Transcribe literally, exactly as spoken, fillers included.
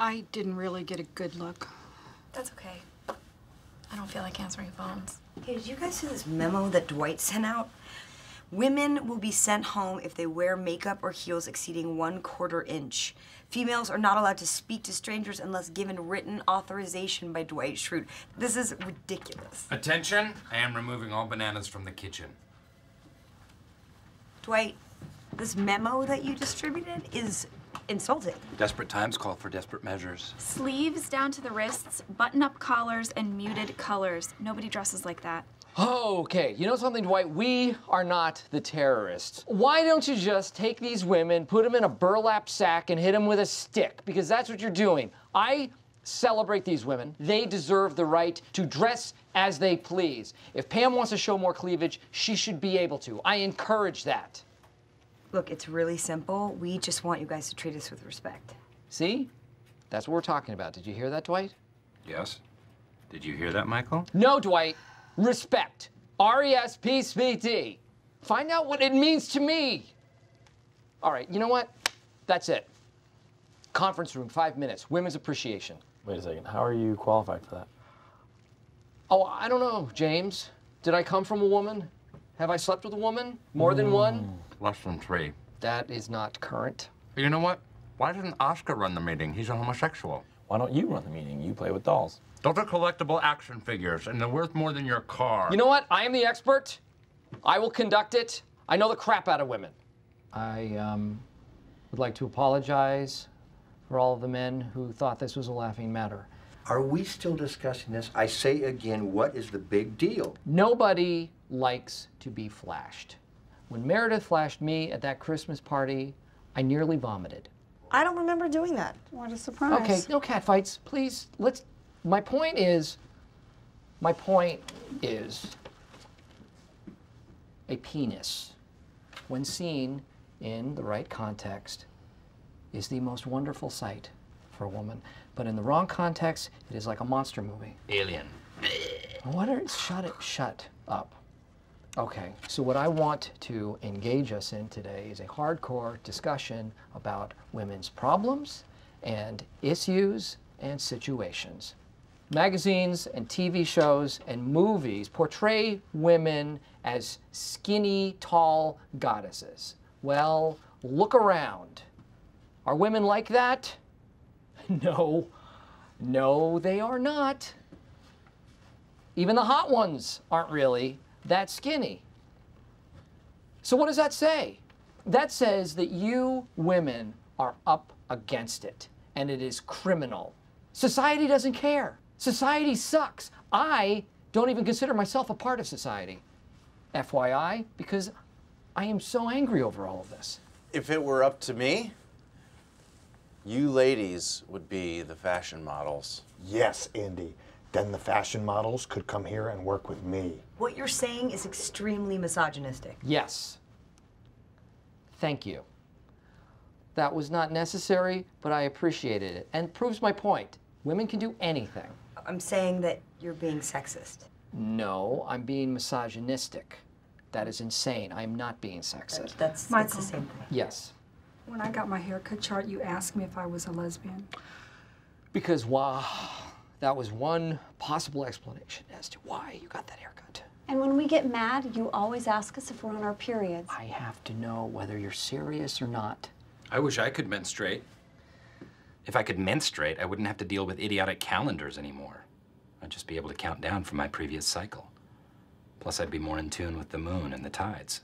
I didn't really get a good look. That's okay. I don't feel like answering phones. Hey, did you guys see this memo that Dwight sent out? Women will be sent home if they wear makeup or heels exceeding one quarter inch. Females are not allowed to speak to strangers unless given written authorization by Dwight Schrute. This is ridiculous. Attention, I am removing all bananas from the kitchen. Dwight, this memo that you distributed is insulting. Desperate times call for desperate measures. Sleeves down to the wrists, button-up collars, and muted colors. Nobody dresses like that. Oh, okay, you know something, Dwight? We are not the terrorists. Why don't you just take these women, put them in a burlap sack, and hit them with a stick? Because that's what you're doing. I celebrate these women. They deserve the right to dress as they please. If Pam wants to show more cleavage, she should be able to. I encourage that. Look, it's really simple. We just want you guys to treat us with respect. See? That's what we're talking about. Did you hear that, Dwight? Yes. Did you hear that, Michael? No, Dwight. Respect. R E S P E C T. Find out what it means to me. All right, you know what? That's it. Conference room, five minutes. Women's appreciation. Wait a second. How are you qualified for that? Oh, I don't know, James. Did I come from a woman? Have I slept with a woman? More mm. than one? Less than three. That is not current. You know what? Why didn't Oscar run the meeting? He's a homosexual. Why don't you run the meeting? You play with dolls. Those are collectible action figures, and they're worth more than your car. You know what? I am the expert. I will conduct it. I know the crap out of women. I um, would like to apologize for all of the men who thought this was a laughing matter. Are we still discussing this? I say again, what is the big deal? Nobody likes to be flashed. When Meredith flashed me at that Christmas party, I nearly vomited. I don't remember doing that. What a surprise. Okay, no catfights, please. Let's. My point is, my point is, a penis, when seen in the right context, is the most wonderful sight for a woman. But in the wrong context, it is like a monster movie. Alien. What are, shut it, shut up. Okay, so what I want to engage us in today is a hardcore discussion about women's problems and issues and situations. Magazines and T V shows and movies portray women as skinny, tall goddesses. Well, look around. Are women like that? No. No, they are not. Even the hot ones aren't really that skinny. So what does that say? That says that you women are up against it, and it is criminal. Society doesn't care. Society sucks. I don't even consider myself a part of society. F Y I, because I am so angry over all of this. If it were up to me, you ladies would be the fashion models. Yes, Andy. Then the fashion models could come here and work with me. What you're saying is extremely misogynistic. Yes. Thank you. That was not necessary, but I appreciated it. And proves my point. Women can do anything. I'm saying that you're being sexist. No, I'm being misogynistic. That is insane. I'm not being sexist. That's, that's, that's the same thing. Yes. When I got my haircut chart, you asked me if I was a lesbian. Because, wow. That was one possible explanation as to why you got that haircut. And when we get mad, you always ask us if we're on our periods. I have to know whether you're serious or not. I wish I could menstruate. If I could menstruate, I wouldn't have to deal with idiotic calendars anymore. I'd just be able to count down from my previous cycle. Plus, I'd be more in tune with the moon and the tides.